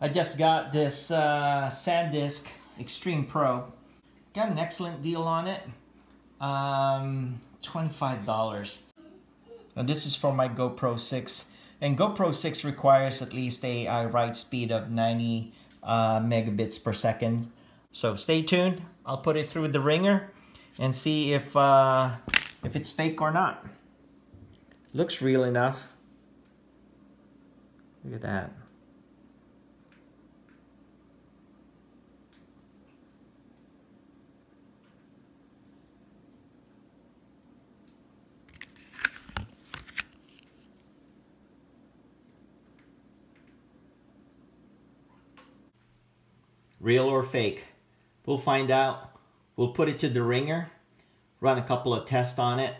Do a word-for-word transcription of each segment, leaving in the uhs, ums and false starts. I just got this uh, SanDisk Extreme Pro. Got an excellent deal on it, um, twenty-five dollars. Now this is for my GoPro six, and GoPro six requires at least a, a write speed of ninety uh, megabits per second. So stay tuned. I'll put it through the ringer and see if uh, if it's fake or not. Looks real enough. Look at that. Real or fake? We'll find out. We'll put it to the ringer, run a couple of tests on it.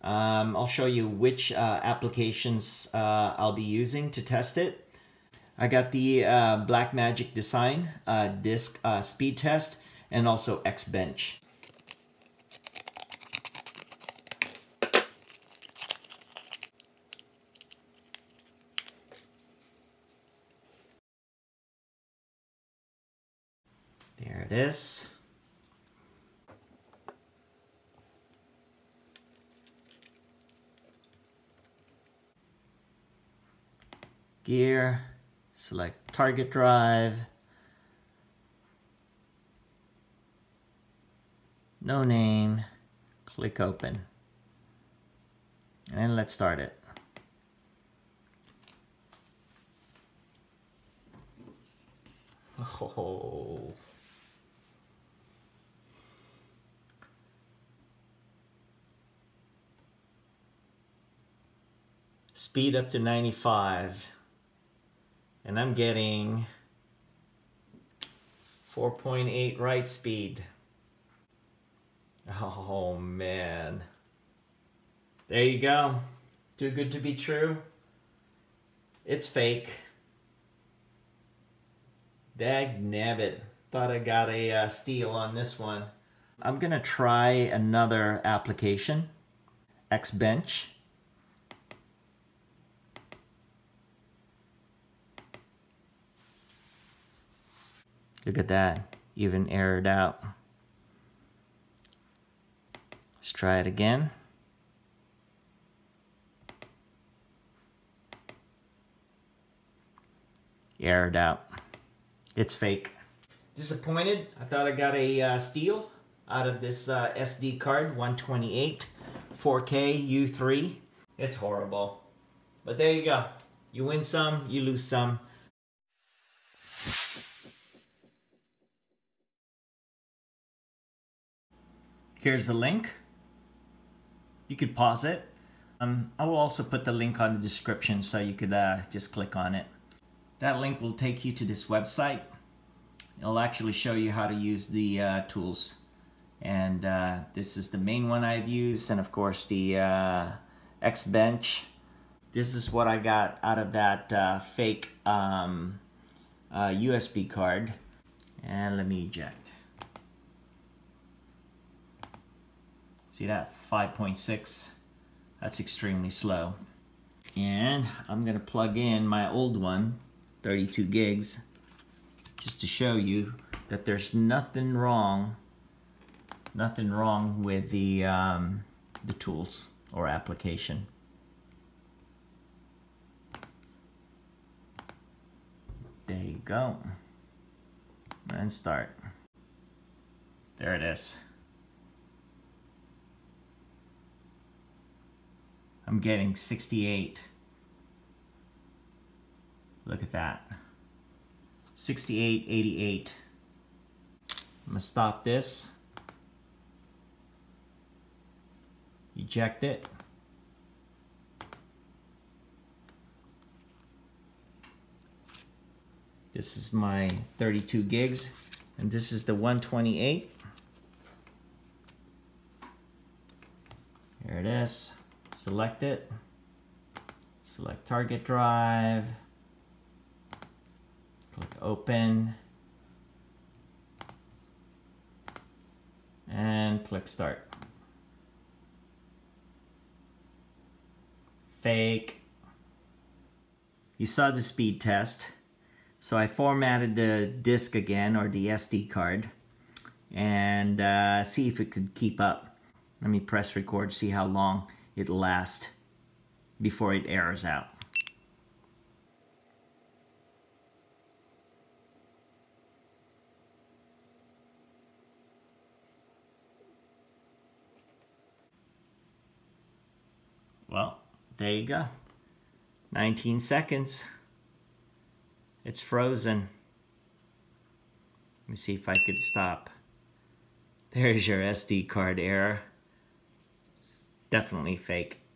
Um, I'll show you which uh, applications uh, I'll be using to test it. I got the uh, Blackmagic Design uh, Disk uh, Speed Test and also XBench. There it is. Gear, select target drive. No name, click open. And let's start it. Oh. Speed up to ninety-five, and I'm getting four point eight write speed. Oh man, there you go. Too good to be true. It's fake. Dag nabbit, thought I got a uh, steal on this one. I'm gonna try another application, XBench. Look at that, even errored out. Let's try it again. Errored out. It's fake. Disappointed. I thought I got a uh, steal out of this uh, S D card, one twenty-eight, four K, U three. It's horrible. But there you go. You win some, you lose some. Here's the link. You could pause it. Um, I will also put the link on the description so you could uh, just click on it. That link will take you to this website. It'll actually show you how to use the uh, tools. And uh, this is the main one I've used, and of course the uh, XBench. This is what I got out of that uh, fake um, uh, U S B card. And let me eject. See that, five point six, that's extremely slow. And I'm gonna plug in my old one, thirty-two gigs, just to show you that there's nothing wrong, nothing wrong with the, um, the tools or application. There you go, and start. There it is. I'm getting sixty-eight. Look at that. sixty-eight, eighty-eight. I'm gonna stop this. Eject it. This is my thirty-two gigs, and this is the one twenty-eight. Here it is. Select it, select target drive, click open, and click start. Fake. You saw the speed test. So I formatted the disk again, or the S D card, and uh, see if it could keep up. Let me press record, see how long it lasts before it errors out. Well, there you go. nineteen seconds. It's frozen. Let me see if I could stop. There's your S D card error. Definitely fake.